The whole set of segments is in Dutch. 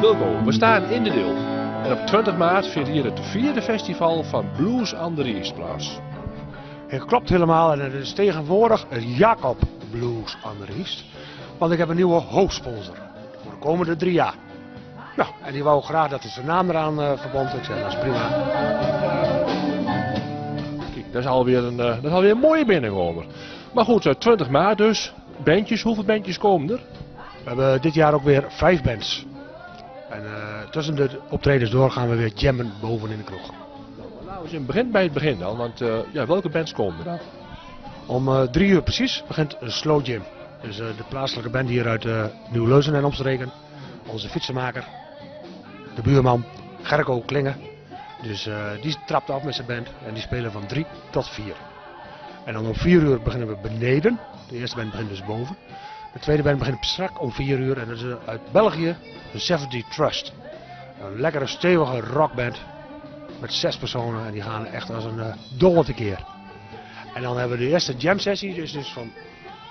Wilco, we staan in De Deel. En op 20 maart vindt hier het vierde festival van Blues an de Riest plaats. Het klopt helemaal en het is tegenwoordig het Jacobs Blues an de Riest. Want ik heb een nieuwe hoofdsponsor voor de komende 3 jaar. Nou, en die wou graag dat hij zijn naam eraan verbond. Ik zei, dat is prima. Kijk, dat is alweer een mooie binnenkomer. Maar goed, 20 maart dus. Bandjes, hoeveel bandjes komen er? We hebben dit jaar ook weer 5 bands. En tussen de optredens door gaan we weer jammen boven in de kroeg. Nou, we beginnen bij het begin dan, want ja, welke bands komen er? Om 3 uur precies begint een slow jam. Dus de plaatselijke band hier uit Nieuwleusen en omstreken. Onze fietsenmaker, de buurman, Gerko Klingen. Dus die trapt af met zijn band en die spelen van 3 tot 4. En dan om 4 uur beginnen we beneden. De eerste band begint dus boven. De tweede band begint strak om 4 uur en dat is uit België, The 70 Trust. Een lekkere, stevige rockband met 6 personen en die gaan echt als een dolle tekeer. En dan hebben we de eerste jam sessie, dus van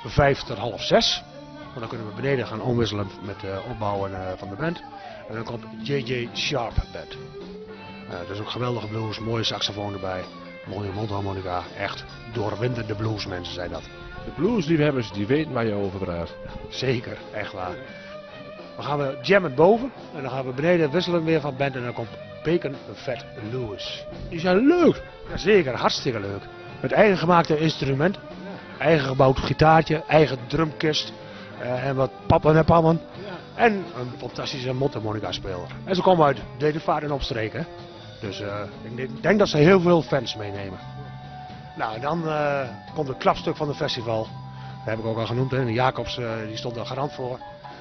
5 tot half 6. Want dan kunnen we beneden gaan omwisselen met opbouwen van de band. En dan komt JJ Sharp Band. Dat is ook geweldige blues, mooie saxofoon erbij, mooie mondharmonica. Echt doorwinterde blues mensen zijn dat. De bluesliefhebbers die weten waar je over praat. Zeker, echt waar. Dan gaan we jammen boven en dan gaan we beneden wisselen weer van band en dan komt Bacon Fat Lewis. Die zijn leuk! Jazeker, hartstikke leuk. Met eigen gemaakte instrument, eigen gebouwd gitaartje, eigen drumkist en wat pappen en pammen. En een fantastische mondharmonica speler. En ze komen uit Dedemsvaart en omstreken. Dus ik denk dat ze heel veel fans meenemen. Nou, en dan komt het klapstuk van het festival. Dat heb ik ook al genoemd. Hè. Jacobs die stond daar garant voor.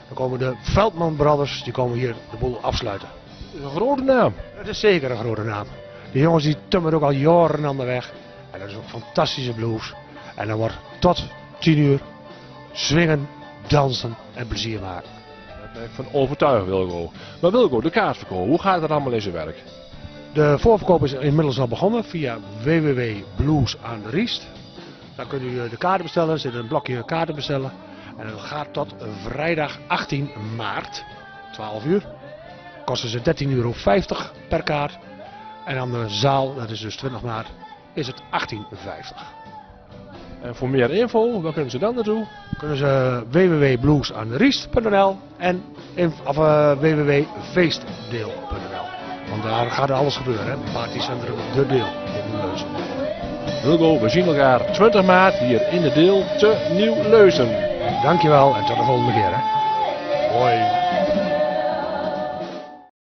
Dan komen de Veldman Brothers, die komen hier de boel afsluiten. Dat is een grote naam. Het is zeker een grote naam. Die jongens die tummen ook al jaren aan de weg. En dat is ook fantastische blues. En dan wordt tot 10 uur zwingen, dansen en plezier maken. Daar ben ik van overtuigd, Wilco. Maar Wilco, de kaartverkoop, hoe gaat dat allemaal in zijn werk? De voorverkoop is inmiddels al begonnen via www.bluesandriest. Daar kunt u de kaarten bestellen, er zit een blokje kaarten bestellen. En dat gaat tot vrijdag 18 maart, 12 uur. Kosten ze €13,50 per kaart. En aan de zaal, dat is dus 20 maart, is het €18,50. En voor meer info, waar kunnen ze dan naartoe? Kunnen ze www.bluesandriest.nl en www.feestdeel.nl. Want daar gaat alles gebeuren, hè. Partycentrum De Deel in Nieuwleusen. Hugo, we zien elkaar 20 maart hier in De Deel te Nieuwleusen. Dankjewel en tot de volgende keer, hè. Hoi.